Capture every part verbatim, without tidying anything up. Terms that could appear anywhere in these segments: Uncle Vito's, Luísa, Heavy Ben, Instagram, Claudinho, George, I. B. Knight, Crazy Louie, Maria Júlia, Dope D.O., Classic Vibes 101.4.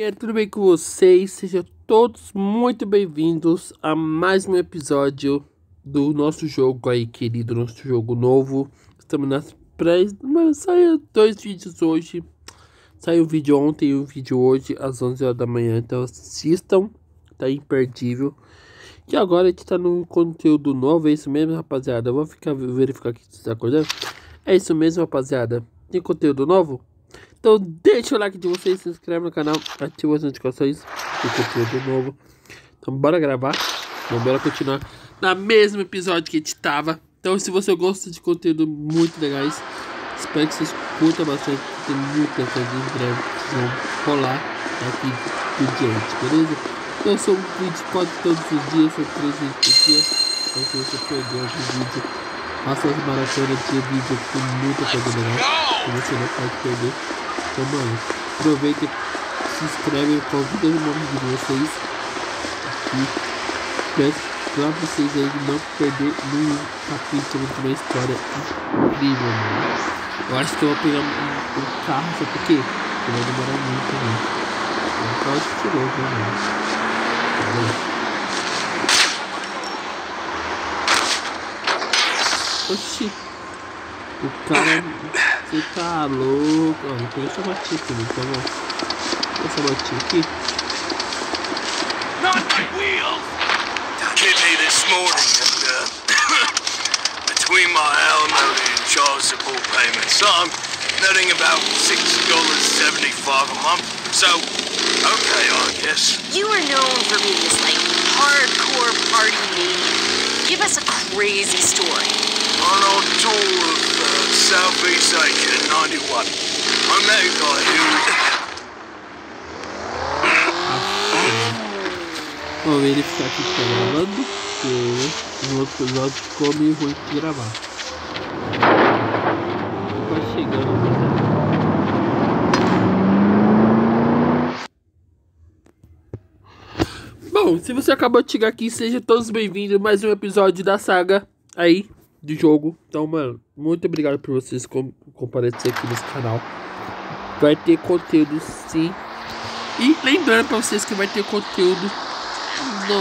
E tudo bem com vocês? Sejam todos muito bem-vindos a mais um episódio do nosso jogo aí, querido, nosso jogo novo. Estamos nas pré... Mas saiu dois vídeos hoje. Saiu o vídeo ontem e o vídeo hoje, às onze horas da manhã. Então assistam, tá imperdível. E agora a gente tá num conteúdo novo, é isso mesmo, rapaziada. Eu vou ficar, verificar aqui se tá acordando. É isso mesmo, rapaziada. Tem conteúdo novo? Então deixa o like de vocês, se inscreve no canal, ativa as notificações do conteúdo novo. Então bora gravar, então bora continuar na mesmo episódio que a gente tava. Então se você gosta de conteúdo muito legais, espero que vocês curtam bastante, tem muita coisa em breve que vão rolar aqui por diante, beleza? Então são vídeos quase todos os dias, são três vezes por dia. Então se você perdeu algum vídeo, faça as maratonas de vídeo com muita coisa legal que você não pode perder. Então, mano, aproveita, se inscreve, convida o nome de vocês e peço pra vocês aí não perder nenhum capítulo de uma história incrível, mano. Eu acho que eu vou pegar um, um carro, só porque eu vou demorar muito, né? Não pode ser louco, né, mano? Tá bom? Oxi! O cara... Você tá louco, ó, então eu só bati aqui, né? Então eu só bati aqui. Not my wheel! I did me this morning and uh, between my alimony and child support payments, I'm netting about six dollars and seventy-five cents a month. So, okay, I guess. You are known for being this like hardcore party maniac. Give us a crazy story. On our tour of Southeast Asia in ninety-one. I met a guy who... Bom, ele está aqui gravando, porque no outro lado ficou meio ruim de gravar. Tá chegando. Bom, se você acabou de chegar aqui, sejam todos bem-vindos a mais um episódio da saga aí de jogo. Então, mano, muito obrigado por vocês com comparecer aqui nesse canal. Vai ter conteúdo sim. E lembrando pra vocês que vai ter conteúdo no,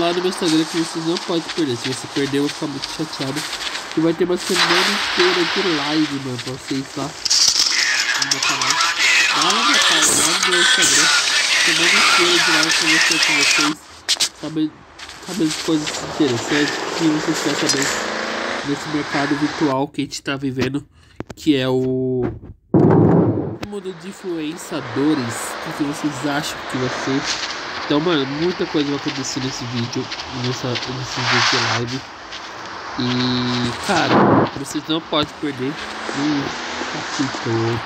lá no meu Instagram que vocês não podem perder. Se você perder, eu vou ficar muito chateado. E vai ter uma semana inteira de live, mano, pra vocês lá no meu canal. Lá no meu canal, lá no meu Instagram. Semana inteira de live conversando com vocês. Sabendo, sabendo coisas interessantes que vocês querem saber nesse mercado virtual que a gente tá vivendo, que é o mundo de influenciadores. O que vocês acham que vai ser? Então, mano, muita coisa vai acontecer nesse vídeo, nessa, nesse vídeo de live. E, cara, vocês não podem perder nenhum capítulo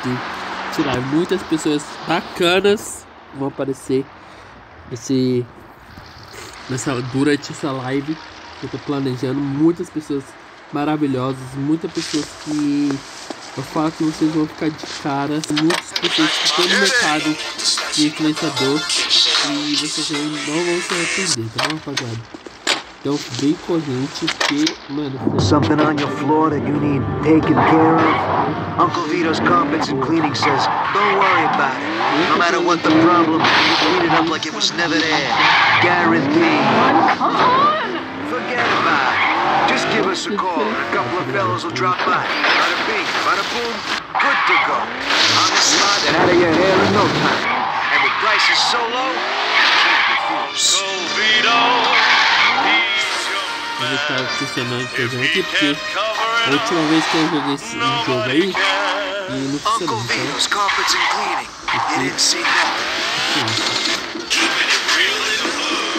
de live. Muitas pessoas bacanas vão aparecer nesse, nessa, durante essa live. Eu tô planejando muitas pessoas maravilhosos, muitas pessoas que eu falo que vocês vão ficar de cara, muitas pessoas que estão no mercado de influenciador e vocês não vão se arrepender, tá bom, rapaziada? Então bem corrente que, mano, something on your floor that you need taken care of. Uncle Vito's carpets and cleaning says don't worry about it. No matter what the problem, you clean it up like it was never there. Guaranteed. Forget about it. Just give us a call and a couple of fellas will drop by. Bada bing, bada boom, good to go. On the spot and out of your hair in no time. And with prices so low, you can't refuse. So Vito, he's your man. If he can't cover it up, nobody can. Uncle Vito's carpets and cleaning. You didn't see nothing. Keeping it real in the blue.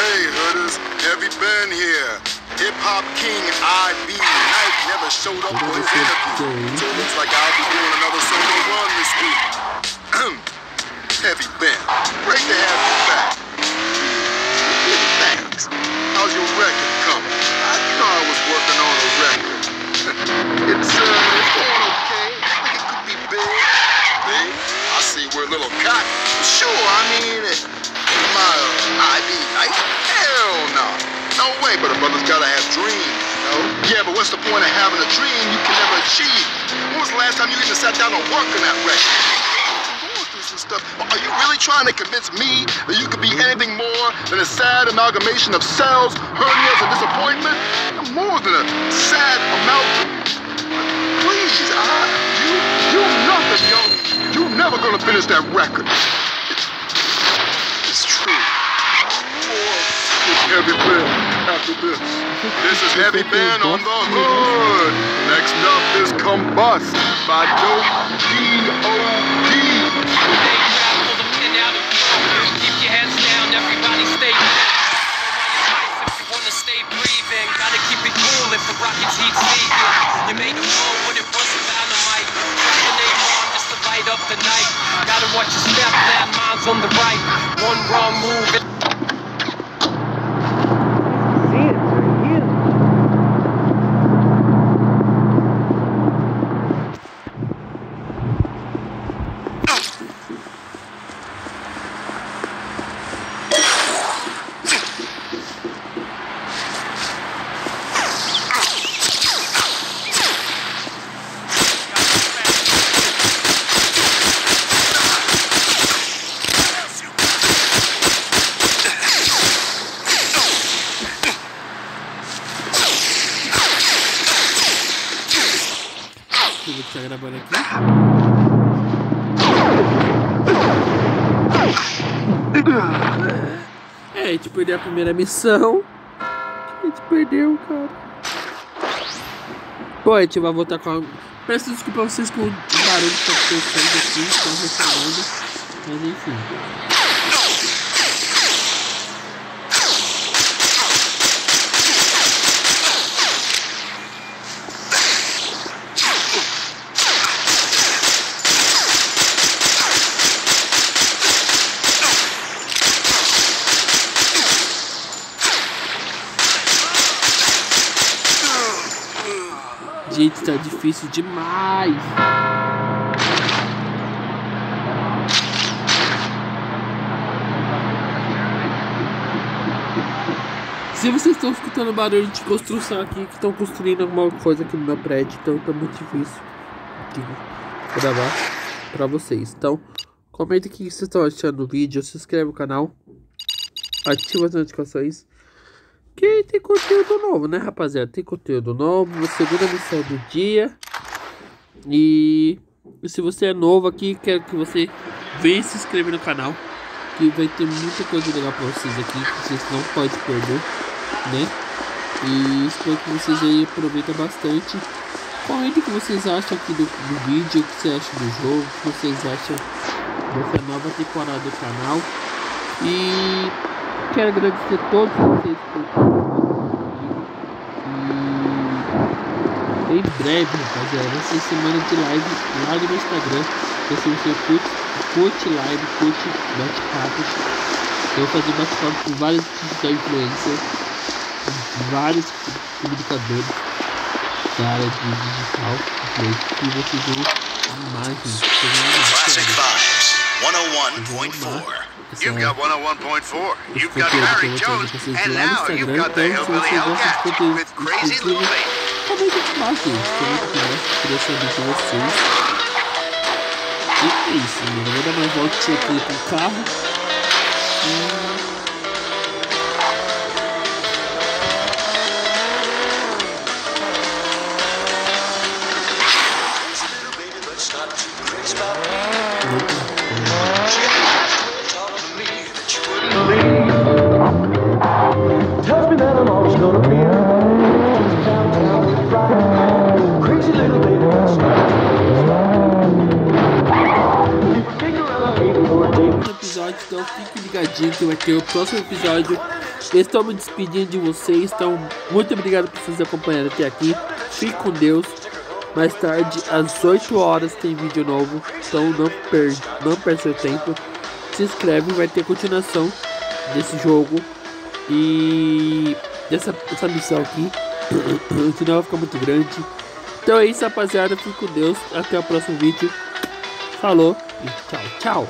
Hey, hooders. Heavy Ben here. Hip-hop king I. B. Knight never showed up for his interview. So it looks like I'll be doing another solo run this week. Heavy Ben, great to have you back. Thanks. How's your record coming? I know I was working on a record. it's, uh, it's going okay. I think it could be big. Big? I see we're a little cocky. Sure, I mean, my uh, I. B. Knight. Hell no. No way, but a brother's gotta have dreams, you know? Yeah, but what's the point of having a dream you can never achieve? When was the last time you even sat down to work on that record? Who was this and stuff. Are you really trying to convince me that you could be anything more than a sad amalgamation of cells, hernias, and disappointment? I'm more than a sad amalgamation. Please, I, you, you nothing, yo. You're never gonna finish that record. It's, it's true. It's Heavy Ben after this. This is Heavy Ben on the Hood. Next up is Combust by Dope D O. Keep your heads down, everybody stay down. If you wanna stay breathing, gotta keep it cool if the rocket heat's leaking. You made a roll when it wasn't dynamite. Drop the name on just to light up the night. Gotta watch your step, that mine's on the right. One wrong move. It a primeira missão que a gente perdeu, cara. Bom, a gente vai voltar com a... Peço desculpa a vocês com o barulho que tá acontecendo aqui, estão reclamando, mas enfim. Gente, tá difícil demais. Se vocês estão escutando barulho de construção aqui, que estão construindo alguma coisa aqui no meu prédio, então tá muito difícil de gravar pra vocês. Então, comenta o que vocês estão achando do vídeo, se inscreve no canal, ativa as notificações. Que tem conteúdo novo, né, rapaziada? Tem conteúdo novo, segunda missão do dia. E, e se você é novo aqui, quero que você venha se inscrever no canal, que vai ter muita coisa legal pra vocês aqui, que vocês não podem perder, né? E espero que vocês aí aproveitem bastante. Comentem o que vocês acham aqui do, do vídeo, o que vocês acham do jogo, o que vocês acham dessa nova temporada do canal. E... quero agradecer a todos vocês por e em breve, rapaziada, vai ser semana de live lá no meu Instagram. Se você curte, curte live, curte bate-papo, eu vou fazer bate-papo com vários digital influencers, vários publicadores da área de digital, que vocês vão amar, gente. Classic Vibes cento e um ponto quatro. You've got one oh one point four, you've got Harry Jones, and now you've got the Hillbilly L K with Crazy Louie. E é isso, mano. Vou dar uma voltinha aqui pro carro. Então fique ligadinho que vai ter o próximo episódio. Eu estou me despedindo de vocês. Então, muito obrigado por vocês acompanharem até aqui. Fique com Deus. Mais tarde, às oito horas, tem vídeo novo. Então não perde, não perde seu tempo. Se inscreve, vai ter continuação desse jogo e dessa essa missão aqui. Senão vai ficar muito grande. Então é isso, rapaziada. Fique com Deus. Até o próximo vídeo. Falou e tchau, tchau.